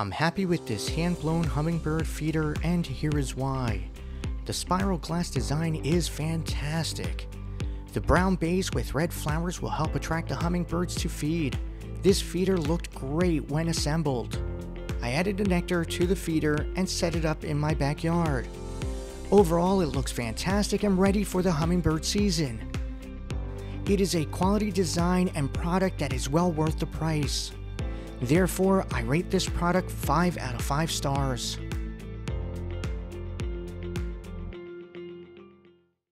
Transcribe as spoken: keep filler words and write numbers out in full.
I'm happy with this hand-blown hummingbird feeder, and here is why. The spiral glass design is fantastic. The brown base with red flowers will help attract the hummingbirds to feed. This feeder looked great when assembled. I added a nectar to the feeder and set it up in my backyard. Overall, it looks fantastic and ready for the hummingbird season. It is a quality design and product that is well worth the price. Therefore, I rate this product five out of five stars.